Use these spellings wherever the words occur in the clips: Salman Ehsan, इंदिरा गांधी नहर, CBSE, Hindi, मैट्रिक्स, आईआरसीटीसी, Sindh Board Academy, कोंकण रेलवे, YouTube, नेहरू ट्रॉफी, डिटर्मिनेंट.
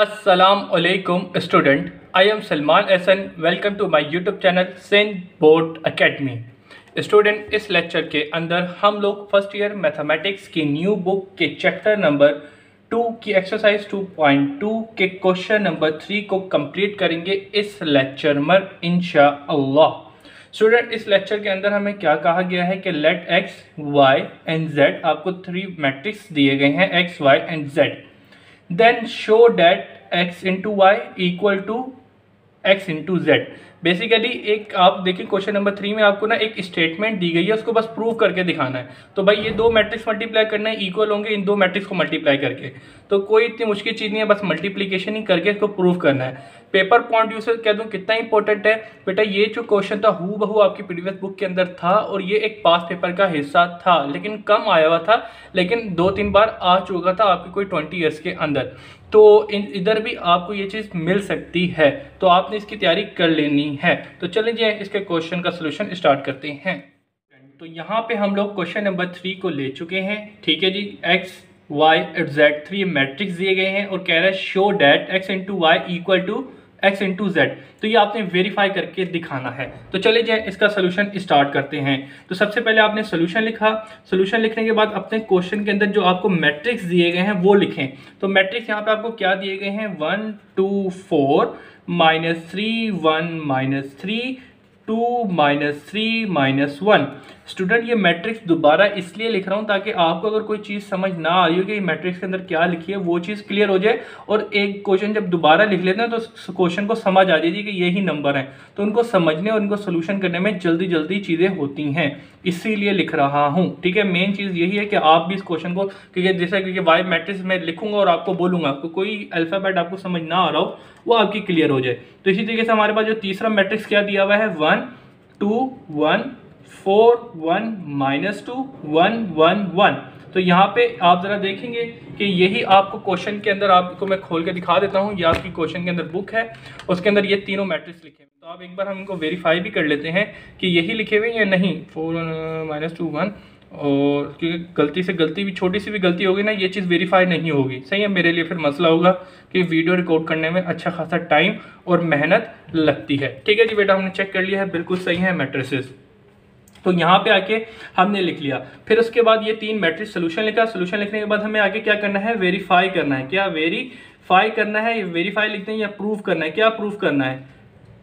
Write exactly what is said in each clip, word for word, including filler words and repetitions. Assalamualaikum student, I am Salman Ehsan. Welcome to my YouTube channel Sindh board academy. Student, इस lecture के अंदर हम लोग फर्स्ट ईयर मैथमेटिक्स की न्यू बुक के चैप्टर नंबर टू की एक्सरसाइज टू पॉइंट टू के क्वेश्चन नंबर थ्री को कंप्लीट करेंगे इस लेक्चर में इंशाअल्लाह। स्टूडेंट, इस लेक्चर के अंदर हमें क्या कहा गया है कि let x Y and Z, आपको थ्री मैट्रिक्स दिए गए हैं x Y and Z. Then show that x into y equal to x into z। Basically एक आप देखिए क्वेश्चन नंबर थ्री में आपको ना एक स्टेटमेंट दी गई है, उसको बस प्रूव करके दिखाना है। तो भाई ये दो मैट्रिक्स मल्टीप्लाई करना है, इक्वल होंगे इन दो मैट्रिक्स को मल्टीप्लाई करके। तो कोई इतनी मुश्किल चीज़ नहीं है, बस मल्टीप्लिकेशन ही करके इसको प्रूव करना है। पेपर पॉइंट व्यू से कह दूँ कितना इंपॉर्टेंट है बेटा, ये जो क्वेश्चन था हू बहू आपकी प्रीवियस बुक के अंदर था और ये एक पास पेपर का हिस्सा था, लेकिन कम आया हुआ था, लेकिन दो तीन बार आ चुका था आपके कोई ट्वेंटी ईयर्स के अंदर। तो इधर भी आपको ये चीज़ मिल सकती है, तो आपने इसकी तैयारी कर लेनी है। तो चलिए इसके क्वेश्चन का सलूशन स्टार्ट करते हैं। तो यहाँ पे हम लोग क्वेश्चन नंबर थ्री को ले चुके हैं, ठीक है जी। X Y and Z three मैट्रिक्स दिए गए हैं और कह रहा है show that x into Y equal to x into Z. तो ये आपने वेरीफाई करके दिखाना है। तो चले जाए इसका सोल्यूशन स्टार्ट करते हैं। तो सबसे पहले आपने सोल्यूशन लिखा। सोल्यूशन लिखने के बाद अपने क्वेश्चन के अंदर जो आपको मैट्रिक्स दिए गए हैं वो लिखें। तो मैट्रिक्स यहाँ पे आपको क्या दिए गए हैं, one two four minus three one minus three two minus three minus one. Student, ये मैट्रिक्स दोबारा इसलिए लिख रहा हूँ ताकि आपको अगर कोई चीज़ समझ ना आ रही हो कि मैट्रिक्स के अंदर क्या लिखी है, वो चीज़ क्लियर हो जाए। और एक क्वेश्चन जब दोबारा लिख लेते हैं तो क्वेश्चन को समझ आ जाती है कि यही नंबर हैं, तो उनको समझने और उनको सोल्यूशन करने में जल्दी जल्दी चीज़ें होती हैं, इसीलिए लिख रहा हूँ। ठीक है, मेन चीज़ यही है कि आप भी इस क्वेश्चन को, क्योंकि जैसे क्योंकि वाई मैट्रिक्स में लिखूंगा और आपको बोलूँगा, आपको कोई अल्फ़ाबेट आपको समझ ना आ रहा हो वो आपकी क्लियर हो जाए। तो इसी तरीके से हमारे पास जो तीसरा मैट्रिक्स क्या दिया हुआ है, one two one four one minus two one one one. तो यहाँ पे आप ज़रा देखेंगे कि यही आपको क्वेश्चन के अंदर, आपको मैं खोल के दिखा देता हूँ, ये आपकी क्वेश्चन के अंदर बुक है, उसके अंदर ये तीनों मैट्रिक्स लिखे हैं। तो आप एक बार हम इनको वेरीफाई भी कर लेते हैं कि यही लिखे हुए या नहीं, फोर माइनस टू वन। और क्योंकि गलती से गलती भी, छोटी सी भी गलती होगी ना, ये चीज़ वेरीफाई नहीं होगी, सही है, मेरे लिए फिर मसला होगा कि वीडियो रिकॉर्ड करने में अच्छा खासा टाइम और मेहनत लगती है। ठीक है जी बेटा, हमने चेक कर लिया है, बिल्कुल सही है मैट्रिसेस। तो यहाँ पे आके हमने लिख लिया। फिर उसके बाद ये तीन मैट्रिक्स सोल्यूशन लिखा। सोल्यूशन लिखने के बाद हमें आगे क्या करना है, वेरीफाई करना है। क्या वेरीफाई करना है, वेरीफाई लिखते हैं, या प्रूफ करना है। क्या प्रूफ करना है,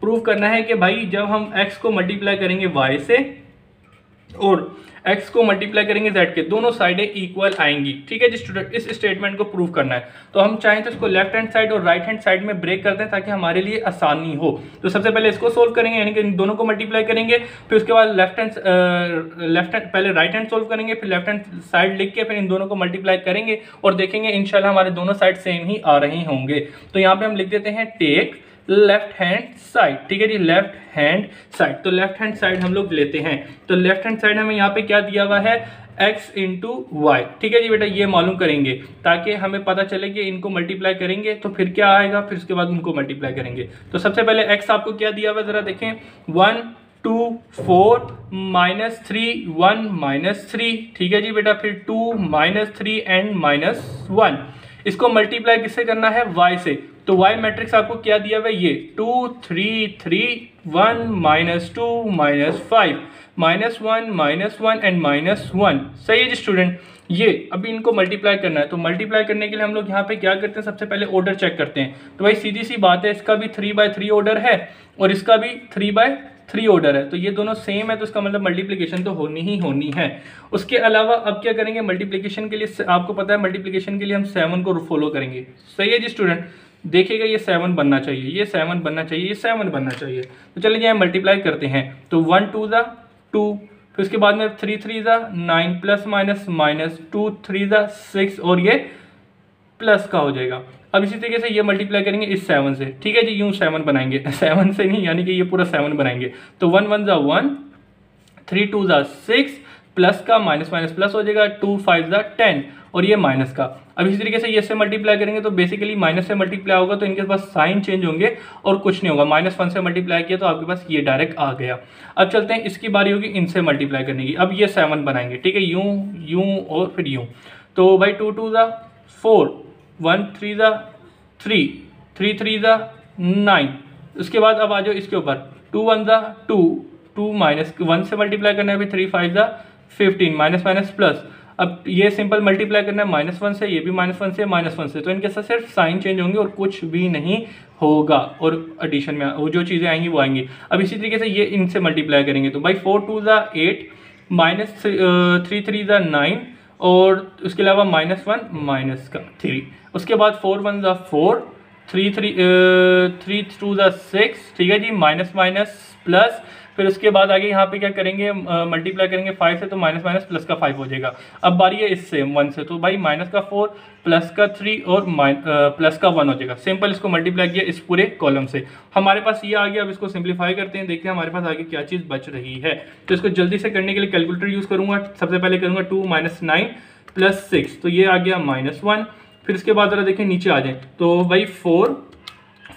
प्रूफ करना है कि भाई जब हम एक्स को मल्टीप्लाई करेंगे वाई से और x को मल्टीप्लाई करेंगे z के, दोनों साइडें इक्वल आएंगी। ठीक है जी स्टूडेंट, इस स्टेटमेंट को प्रूव करना है। तो हम चाहें तो इसको लेफ्ट हैंड साइड और राइट हैंड साइड में ब्रेक करते हैं ताकि हमारे लिए आसानी हो। तो सबसे पहले इसको सोल्व करेंगे, यानी कि इन दोनों को मल्टीप्लाई करेंगे, फिर उसके बाद लेफ्ट हैंड लेफ्ट हैंड पहले राइट हैंड सोल्व करेंगे, फिर लेफ्ट हैंड साइड लिख के फिर इन दोनों को मल्टीप्लाई करेंगे और देखेंगे इंशाल्लाह हमारे दोनों साइड सेम ही आ रहे होंगे। तो यहाँ पर हम लिख देते हैं टेक लेफ्ट हैंड साइड। ठीक है जी, लेफ्ट हैंड साइड। तो लेफ्ट हैंड साइड हम लोग लेते हैं। तो लेफ्ट हैंड साइड हमें यहाँ पे क्या दिया हुआ है, x इंटू वाई। ठीक है जी बेटा, ये मालूम करेंगे ताकि हमें पता चले कि इनको मल्टीप्लाई करेंगे तो फिर क्या आएगा, फिर उसके बाद उनको मल्टीप्लाई करेंगे। तो सबसे पहले x आपको क्या दिया हुआ है, ज़रा देखें, one two four minus three one minus three. ठीक है जी बेटा, फिर two minus three and minus one. इसको मल्टीप्लाई किससे करना है, y से। तो y मैट्रिक्स आपको क्या दिया हुआ है, ये two three three one minus two minus five minus one minus one and minus one. सही है जी स्टूडेंट, ये अभी इनको मल्टीप्लाई करना है। तो मल्टीप्लाई करने के लिए हम लोग यहाँ पे क्या करते हैं, सबसे पहले ऑर्डर चेक करते हैं। तो भाई सीधी सी बात है, इसका भी थ्री बाय थ्री ऑर्डर है और इसका भी थ्री बाय थ्री ऑर्डर है, तो ये दोनों सेम है, तो इसका मतलब मल्टीप्लिकेशन तो होनी ही होनी है। उसके अलावा अब क्या करेंगे, मल्टीप्लिकेशन के लिए आपको पता है मल्टीप्लिकेशन के लिए हम सेवन को फॉलो करेंगे। सही है जी स्टूडेंट, देखिएगा ये सेवन बनना चाहिए, ये सेवन बनना चाहिए, ये सेवन बनना चाहिए। तो चलिए जाए मल्टीप्लाई करते हैं। तो वन टू ज़ा टू, फिर उसके बाद में थ्री थ्री ज़ा nine plus minus minus two three ज़ा सिक्स और ये प्लस का हो जाएगा। अब इसी तरीके से ये मल्टीप्लाई करेंगे इस सेवन से। ठीक है जी, यूँ सेवन बनाएंगे, सेवन से नहीं, यानी कि ये पूरा सेवन बनाएंगे। तो वन वन ज़ा वन, थ्री टू ज़ा सिक्स, प्लस का माइनस माइनस प्लस हो जाएगा, टू फाइव ज़ा टेन और ये माइनस का। अब इसी तरीके से ये से मल्टीप्लाई करेंगे तो बेसिकली माइनस से मल्टीप्लाई होगा तो इनके पास साइन चेंज होंगे और कुछ नहीं होगा। माइनस वन से मल्टीप्लाई किया तो आपके पास ये डायरेक्ट आ गया। अब चलते हैं, इसकी बारी होगी इनसे मल्टीप्लाई करने की। अब ये सेवन बनाएंगे, ठीक है, यूं यूं और फिर यूं। तो भाई टू टू ज़ा फोर, वन थ्री ज़ा थ्री, थ्री थ्री ज़ा नाइन। उसके बाद अब आ जाओ इसके ऊपर, टू वन ज़ा टू, टू माइनस वन से मल्टीप्लाई करना है, फिर थ्री फाइव ज़ा फिफ्टीन, माइनस माइनस प्लस। अब ये सिंपल मल्टीप्लाई करना है माइनस वन से, ये भी माइनस वन से, माइनस वन से, तो इनके साथ सिर्फ साइन चेंज होंगे और कुछ भी नहीं होगा। और एडिशन में वो जो चीज़ें आएंगी वो आएंगी। अब इसी तरीके से ये इनसे मल्टीप्लाई करेंगे, तो भाई फोर टू ज़ा एट, माइनस थ्री थ्री ज़ा नाइन, और उसके अलावा माइनस वन माइनस का थ्री। उसके बाद फोर वन ज़ा four, three three three two ज़ा सिक्स, ठीक है जी, माइनस माइनस प्लस। फिर उसके बाद आगे यहाँ पे क्या करेंगे, मल्टीप्लाई uh, करेंगे फाइव से, तो माइनस माइनस प्लस का फाइव हो जाएगा। अब बारी है इससे वन से, तो भाई माइनस का फोर, प्लस का थ्री, और माइन प्लस का वन हो जाएगा। सिंपल इसको मल्टीप्लाई किया इस पूरे कॉलम से, हमारे पास ये आ गया। अब इसको सिंप्लीफाई करते हैं, देखते हैं हमारे पास आगे क्या चीज़ बच रही है। तो इसको जल्दी से करने के लिए कैलकुलेटर यूज़ करूँगा। सबसे पहले करूँगा two minus nine plus six, तो ये आ गया माइनस वन। फिर इसके बाद ज़रा देखिए नीचे आ जाए, तो भाई four,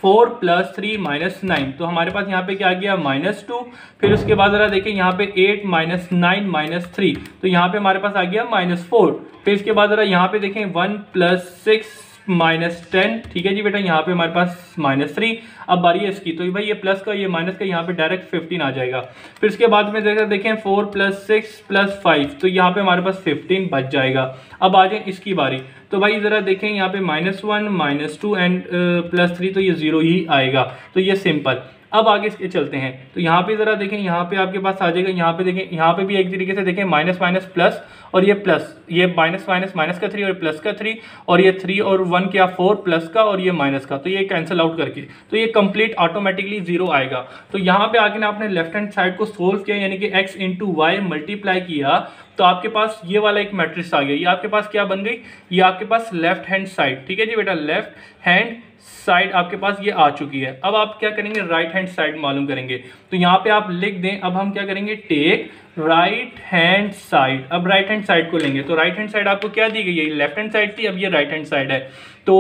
four plus three minus nine, तो हमारे पास यहाँ पे क्या आ गया माइनस टू। फिर उसके बाद जरा देखें यहाँ पे eight minus nine minus three, तो यहाँ पे हमारे पास आ गया माइनस फोर। फिर इसके बाद जरा यहाँ पे देखें one plus six minus ten, ठीक है जी बेटा, यहाँ पे हमारे पास माइनस थ्री। अब बारी है इसकी, तो भाई ये प्लस का ये माइनस का, यहाँ पे डायरेक्ट फिफ्टीन आ जाएगा। फिर इसके बाद में जरा देखें four plus six plus five, तो यहाँ पे हमारे पास फिफ्टीन बच जाएगा। अब आ जाए इसकी बारी, तो भाई ज़रा देखें यहाँ पे minus one minus two and plus three, तो ये जीरो ही आएगा, तो ये सिंपल। अब आगे इसके चलते हैं, तो यहाँ पे ज़रा देखें, यहाँ पे आपके पास आ जाएगा, यहाँ पे देखें, यहाँ पे भी एक तरीके से देखें माइनस माइनस प्लस, और ये प्लस, ये माइनस माइनस माइनस का थ्री और प्लस का थ्री, और ये थ्री और वन क्या फोर प्लस का और ये माइनस का, तो ये कैंसिल आउट करके, तो ये कंप्लीट ऑटोमेटिकली जीरो आएगा। तो यहाँ पे आके ना आपने लेफ्ट हैंड साइड को सोल्व किया, यानी कि एक्स इंटू वाई मल्टीप्लाई किया, तो आपके पास ये वाला एक मैट्रिक्स आ गया। ये आपके पास क्या बन गई, ये आपके पास लेफ्ट हैंड साइड, ठीक है जी बेटा, लेफ्ट हैंड साइड आपके पास ये आ चुकी है। अब आप क्या करेंगे, राइट हैंड साइड मालूम करेंगे, तो यहाँ पे आप लिख दें। अब हम क्या करेंगे, टेक राइट हैंड साइड। अब राइट हैंड साइड को लेंगे, तो राइट हैंड साइड आपको क्या दी गई है, लेफ्ट हैंड साइड थी, अब ये राइट हैंड साइड है, तो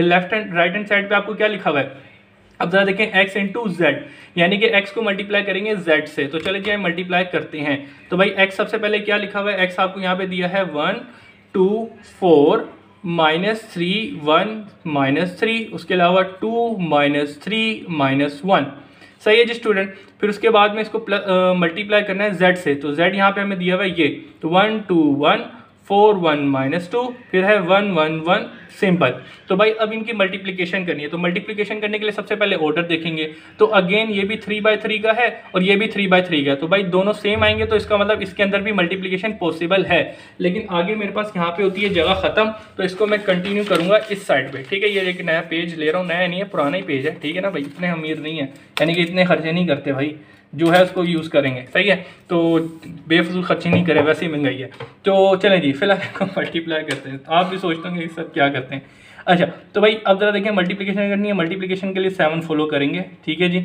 left hand right hand side पे आपको क्या लिखा हुआ है। अब जरा देखें x इंटू जेड, यानी कि x को मल्टीप्लाई करेंगे z से, तो चले जाए मल्टीप्लाई करते हैं। तो भाई x सबसे पहले क्या लिखा हुआ है, x आपको यहाँ पे दिया है one two four minus three, one minus three, उसके अलावा two minus three minus one, सही है जी स्टूडेंट। फिर उसके बाद में इसको मल्टीप्लाई करना है z से, तो z यहाँ पे हमें दिया हुआ है ये, तो one two one four one minus two, फिर है वन वन वन, सिंपल। तो भाई अब इनकी मल्टीप्लिकेशन करनी है, तो मल्टीप्लिकेशन करने के लिए सबसे पहले ऑर्डर देखेंगे, तो अगेन ये भी थ्री बाई थ्री का है और ये भी थ्री बाई थ्री का है, तो भाई दोनों सेम आएंगे, तो इसका मतलब इसके अंदर भी मल्टीप्लिकेशन पॉसिबल है। लेकिन आगे मेरे पास यहाँ पे होती है जगह ख़त्म, तो इसको मैं कंटिन्यू करूँगा इस साइड पर, ठीक है। ये एक नया पेज ले रहा हूँ, नया नहीं है, पुराना ही पेज है, ठीक है ना भाई, इतने अमीर नहीं है, यानी कि इतने खर्चे नहीं करते भाई, जो है उसको यूज़ करेंगे, सही है, तो बेफजूल खर्चे नहीं करें, वैसे ही महंगाई है। तो चलें जी, फिलहाल इसको मल्टीप्लाई करते हैं, आप भी सोचते होंगे कि सब क्या करते हैं। अच्छा, तो भाई अब ज़रा देखिए मल्टीप्लिकेशन करनी है, मल्टीप्लिकेशन के लिए सेवन फॉलो करेंगे, ठीक है जी,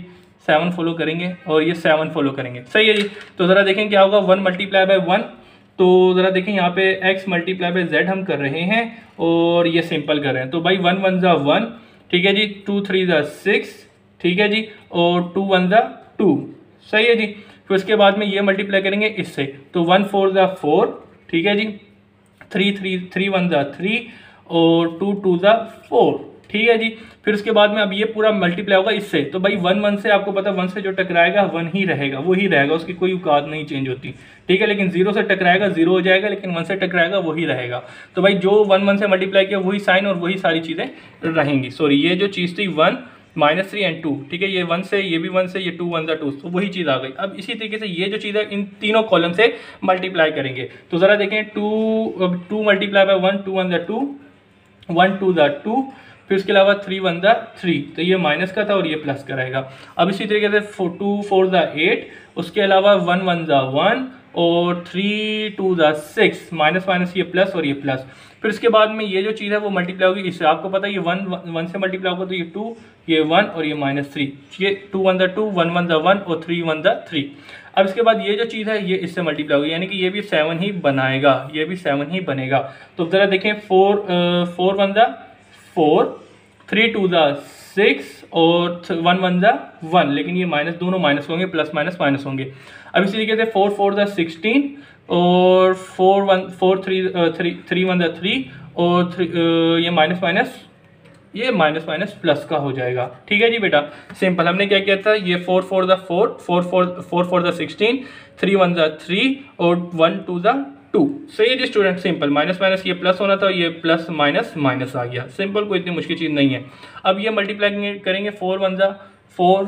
सेवन फॉलो करेंगे और ये सेवन फॉलो करेंगे, सही है जी। तो ज़रा देखें क्या होगा, वन मल्टीप्लाई बाय वन, तो ज़रा देखें यहाँ पे एक्स मल्टीप्लाई बाय जेड हम कर रहे हैं और ये सिंपल कर रहे हैं, तो भाई वन वन ज़ा वन, ठीक है जी, टू थ्री ज़ा सिक्स, ठीक है जी, और टू वन ज़ा टू, सही है जी। फिर उसके बाद में ये मल्टीप्लाई करेंगे इससे, तो वन फोर ज़ा फोर, ठीक है जी, थ्री थ्री थ्री वन ज़ा थ्री, और टू टू ज़ा फोर, ठीक है जी। फिर उसके बाद में अब ये पूरा मल्टीप्लाई होगा इससे, तो भाई वन वन से आपको पता, वन से जो टकराएगा वन ही रहेगा, वो ही रहेगा, उसकी कोई औकात नहीं चेंज होती, ठीक है। लेकिन जीरो से टकराएगा जीरो हो जाएगा, लेकिन वन से टकराएगा वही रहेगा, तो भाई जो वन वन से मल्टीप्लाई किया वही साइन और वही सारी चीज़ें रहेंगी। सॉरी, ये जो चीज़ थी one minus three and two, ठीक है, ये वन से, ये भी वन से, ये टू वन ज़ा टू, तो वही चीज़ आ गई। अब इसी तरीके से ये जो चीज़ है इन तीनों कॉलम से मल्टीप्लाई करेंगे, तो ज़रा देखें टू, अब two multiply by one, two one ज़ा टू, वन टू ज़ा टू, फिर उसके अलावा थ्री वन ज़ा थ्री, तो ये माइनस का था और ये प्लस का रहेगा। अब इसी तरीके से टू फोर ज़ा एट, उसके अलावा वन वन ज़ा वन, और थ्री टू ज़ा सिक्स, माइनस माइनस ये प्लस और ये प्लस। फिर उसके बाद में ये जो चीज़ है वो मल्टीप्लाई होगी इससे, आपको पता है ये वन वन से मल्टीप्लाई होगा, तो ये टू, ये वन और ये माइनस थ्री, ये टू वन द टू, वन वन द वन, और थ्री वन द थ्री। अब इसके बाद ये जो चीज़ है ये इससे मल्टीप्लाई होगी, यानी कि ये भी सेवन ही बनाएगा, ये भी सेवन ही बनेगा। तो ज़रा देखें फोर फोर वन द फोर, थ्री टू द सिक्स, और वन वन ज़ा वन, लेकिन ये माइनस, दोनों माइनस होंगे, प्लस माइनस माइनस होंगे। अब इसी तरीके से फोर फोर ज़ा सिक्सटीन, और four one four three three three one ज़ा थ्री, और थ्री ये माइनस माइनस ये माइनस माइनस प्लस का हो जाएगा। ठीक है जी बेटा, सिंपल। हमने क्या किया था, ये फोर फोर द four, four four four four द सिक्सटीन, थ्री वन द थ्री और वन टू द टू। सही जी स्टूडेंट, सिंपल। माइनस माइनस ये प्लस होना था, ये प्लस माइनस माइनस आ गया। सिंपल, कोई इतनी मुश्किल चीज़ नहीं है। अब ये मल्टीप्लाई करेंगे, फोर वन ज़ा फोर,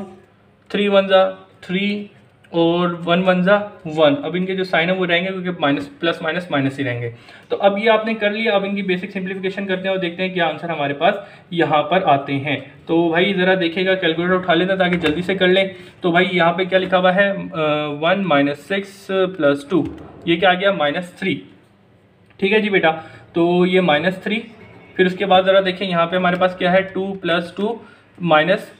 थ्री वन ज़ा थ्री और वन वन ज़ा वन। अब इनके जो साइन है वो रहेंगे, क्योंकि माइनस प्लस माइनस माइनस ही रहेंगे। तो अब ये आपने कर लिया। अब इनकी बेसिक सिंप्लीफिकेशन करते हैं और देखते हैं क्या आंसर हमारे पास यहाँ पर आते हैं। तो भाई ज़रा देखिएगा, कैलकुलेटर उठा लेना ताकि जल्दी से कर लें। तो भाई यहाँ पे क्या लिखा हुआ है, one minus six plus two, ये क्या आ गया, माइनस थ्री। ठीक है जी बेटा, तो ये माइनस थ्री। फिर उसके बाद ज़रा देखें यहाँ पर हमारे पास क्या है, two plus two minus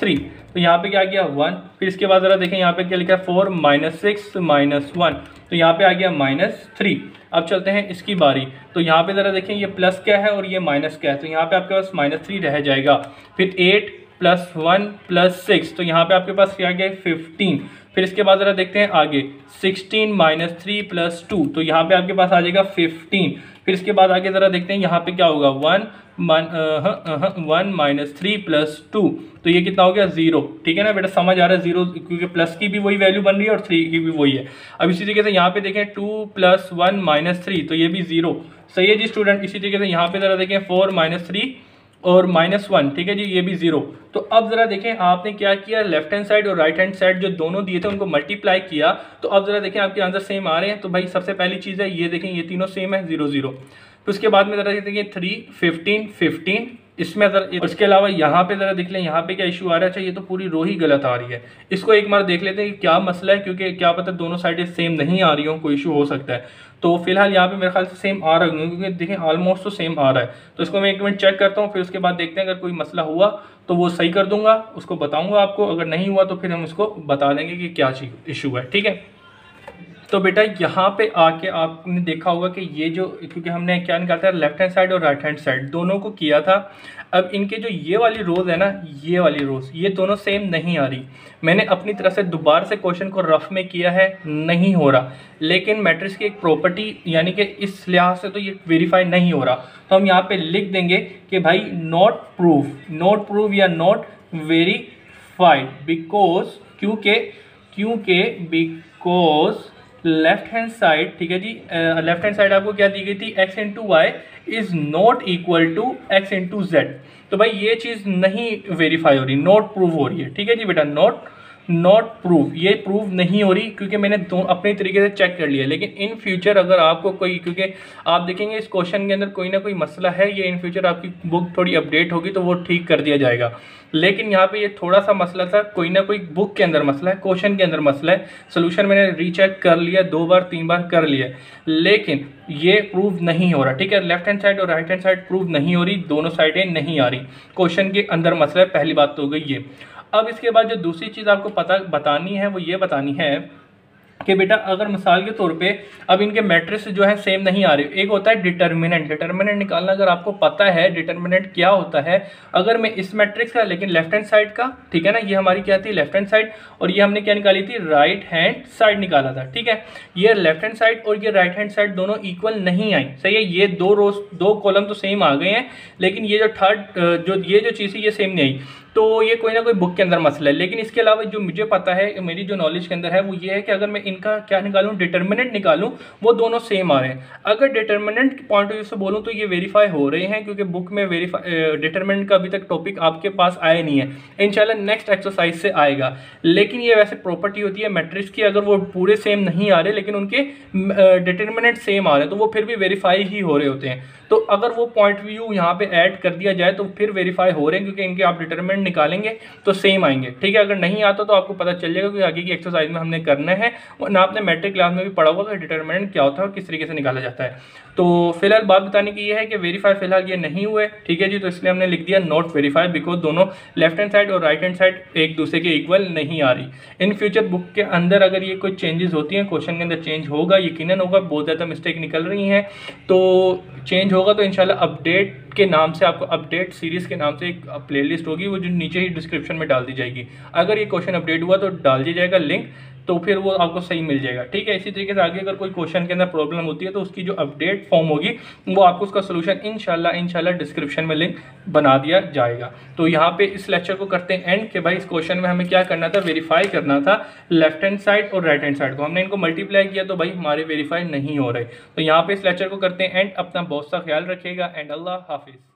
three, तो यहाँ पे क्या आ गया, वन। फिर इसके बाद ज़रा देखें यहाँ पे क्या लिखा है, four minus six minus one, तो यहाँ पे आ गया माइनस थ्री। अब चलते हैं इसकी बारी। तो यहाँ पे ज़रा देखें ये प्लस क्या है और ये माइनस क्या है, तो यहाँ पे आपके पास माइनस थ्री रह जाएगा। फिर eight plus one plus six, तो यहाँ पे आपके पास क्या आ गया, फिफ्टीन। फिर इसके बाद ज़रा देखते हैं आगे, sixteen minus three plus two, तो यहाँ पे आपके पास आ जाएगा फिफ्टीन। फिर इसके बाद आगे ज़रा देखते हैं यहाँ पे क्या होगा, one one minus three plus two, तो ये कितना हो गया, जीरो। ठीक है ना बेटा, समझ आ रहा है, जीरो क्योंकि प्लस की भी वही वैल्यू बन रही है और थ्री की भी वही है। अब इसी तरीके से यहाँ पे देखें, two plus one minus three, तो ये भी जीरो। सही है जी स्टूडेंट। इसी तरीके से यहाँ पे ज़रा देखें, फोर माइनस थ्री और माइनस वन, ठीक है जी, ये भी जीरो। तो अब ज़रा देखें आपने क्या किया, लेफ्ट हैंड साइड और राइट हैंड साइड जो दोनों दिए थे उनको मल्टीप्लाई किया। तो अब ज़रा देखें आपके आंसर सेम आ रहे हैं। तो भाई सबसे पहली चीज़ है ये देखें, ये तीनों सेम है, जीरो जीरो। तो उसके बाद में ज़रा देखें थ्री फिफ्टीन फिफ्टीन, इसमें ज़रा उसके अलावा यहाँ पे ज़रा देख लें यहाँ पे क्या इशू आ रहा है। चाहिए तो पूरी रो ही गलत आ रही है, इसको एक बार देख लेते हैं कि क्या मसला है, क्योंकि क्या पता दोनों साइडें सेम नहीं आ रही हों, कोई इशू हो सकता है। तो फिलहाल यहाँ पे मेरे ख्याल से सेम आ रहा होंगे, क्योंकि देखें ऑलमोस्ट तो सेम आ रहा है। तो इसको मैं एक मिनट चेक करता हूँ, फिर उसके बाद देखते हैं अगर कोई मसला हुआ तो वो सही कर दूँगा, उसको बताऊँगा आपको। अगर नहीं हुआ तो फिर हम उसको बता देंगे कि क्या इशू है। ठीक है, तो बेटा यहाँ पे आके आपने देखा होगा कि ये जो, क्योंकि हमने क्या निकालता है, लेफ्ट हैंड साइड और राइट हैंड साइड दोनों को किया था। अब इनके जो ये वाली रोज़ है ना, ये वाली रोज़, ये दोनों सेम नहीं आ रही। मैंने अपनी तरफ से दोबारा से क्वेश्चन को रफ में किया है, नहीं हो रहा। लेकिन मैट्रिक्स की एक प्रॉपर्टी, यानी कि इस लिहाज से तो ये वेरीफाई नहीं हो रहा। तो हम यहाँ पर लिख देंगे कि भाई नॉट प्रूव, नॉट प्रूव या नॉट वेरीफाइड, बिकॉज क्योंकि क्योंकि बिकॉज लेफ्ट हैंड साइड, ठीक है जी, लेफ्ट हैंड साइड आपको क्या दी गई थी, x into y is not equal to x into Z. तो भाई ये चीज़ नहीं वेरीफाई हो रही, नॉट प्रूव हो रही है। ठीक है जी बेटा, नॉट नॉट प्रूव, ये प्रूव नहीं हो रही, क्योंकि मैंने दो अपने तरीके से चेक कर लिया। लेकिन इन फ्यूचर अगर आपको कोई, क्योंकि आप देखेंगे इस क्वेश्चन के अंदर कोई ना कोई मसला है, ये इन फ्यूचर आपकी बुक थोड़ी अपडेट होगी तो वो ठीक कर दिया जाएगा। लेकिन यहाँ पे ये थोड़ा सा मसला था, कोई ना कोई बुक के अंदर मसला है, क्वेश्चन के अंदर मसला है। सोल्यूशन मैंने रीचेक कर लिया, दो बार तीन बार कर लिया, लेकिन ये प्रूव नहीं हो रहा। ठीक है, लेफ्ट हैंड साइड और राइट हैंड साइड प्रूव नहीं हो रही, दोनों साइडें नहीं आ रही, क्वेश्चन के अंदर मसला है। पहली बात तो हो गई ये। अब इसके बाद जो दूसरी चीज़ आपको पता बतानी है वो ये बतानी है कि बेटा अगर मिसाल के तौर पे अब इनके मैट्रिक्स जो है सेम नहीं आ रही। एक होता है डिटर्मिनेंट, डिटर्मिनेंट निकालना अगर आपको पता है डिटर्मिनेंट क्या होता है। अगर मैं इस मैट्रिक्स का, लेकिन लेफ्ट हैंड साइड का, ठीक है ना, ये हमारी क्या थी, लेफ्ट हैंड साइड, और ये हमने क्या निकाली थी, राइट हैंड साइड निकाला था। ठीक है, ये लेफ्ट हैंड साइड और ये राइट हैंड साइड दोनों इक्वल नहीं आई। सही है, ये दो रोज दो कॉलम तो सेम आ गए हैं, लेकिन ये जो थर्ड जो ये जो चीज़ है ये सेम नहीं आई। तो ये कोई ना कोई बुक के अंदर मसला है। लेकिन इसके अलावा जो मुझे पता है, मेरी जो नॉलेज के अंदर है, वो ये है कि अगर मैं इनका क्या निकालूं, डिटर्मिनेंट निकालूं, वो दोनों सेम आ रहे हैं। अगर डिटर्मिनेंट के पॉइंट ऑफ व्यू से बोलूं तो ये वेरीफाई हो रहे हैं, क्योंकि बुक में वेरीफाई डिटर्मिनेंट का अभी तक टॉपिक आपके पास आया नहीं है। इंशाल्लाह नेक्स्ट एक्सरसाइज से आएगा। लेकिन ये वैसे प्रॉपर्टी होती है मैट्रिक्स की, अगर वो पूरे सेम नहीं आ रहे लेकिन उनके डिटर्मिनेंट सेम आ रहे हैं तो वो फिर भी वेरीफाई ही हो रहे होते हैं। तो अगर वो पॉइंट व्यू यहाँ पे ऐड कर दिया जाए तो फिर वेरीफाई हो रहे हैं, क्योंकि इनके आप डिटरमिनेंट निकालेंगे तो सेम आएंगे। ठीक है, अगर नहीं आता तो आपको पता चल जाएगा, क्योंकि आगे की एक्सरसाइज में हमने करना है। ना आपने मैट्रिक क्लास में भी पढ़ा होगा कि डिटरमिनेंट क्या होता है और किस तरीके से निकाला जाता है। तो फिलहाल बात बताने की ये है कि वेरीफाई फिलहाल ये नहीं हुए। ठीक है जी, तो इसलिए हमने लिख दिया नॉट वेरीफाई, बिकॉज दोनों लेफ्ट हैंड साइड और राइट हैंड साइड एक दूसरे के इक्वल नहीं आ रही। इन फ्यूचर बुक के अंदर अगर ये कोई चेंजेस होती हैं, क्वेश्चन के अंदर चेंज होगा, यकीनन होगा, बहुत ज़्यादा मिस्टेक निकल रही हैं, तो चेंज होगा तो इंशाल्लाह अपडेट के नाम से आपको, अपडेट सीरीज़ के नाम से एक प्लेलिस्ट होगी, वो जो नीचे ही डिस्क्रिप्शन में डाल दी जाएगी। अगर ये क्वेश्चन अपडेट हुआ तो डाल दिया जाएगा लिंक। तो फिर वो आपको सही मिल जाएगा। ठीक है, इसी तरीके से आगे अगर कोई क्वेश्चन के अंदर प्रॉब्लम होती है तो उसकी जो अपडेट फॉर्म होगी वो आपको उसका सोल्यूशन इंशाल्लाह इंशाल्लाह डिस्क्रिप्शन में लिंक बना दिया जाएगा। तो यहाँ पे इस लेक्चर को करते हैं एंड के भाई इस क्वेश्चन में हमें क्या करना था, वेरीफाई करना था लेफ्ट हैंड साइड और राइट हैंड साइड को। हमने इनको मल्टीप्लाई किया तो भाई हमारे वेरीफाई नहीं हो रहे। तो यहाँ पे इस लेक्चर को करते हैं एंड। अपना बहुत सा ख्याल रखिएगा एंड अल्लाह हाफिज़।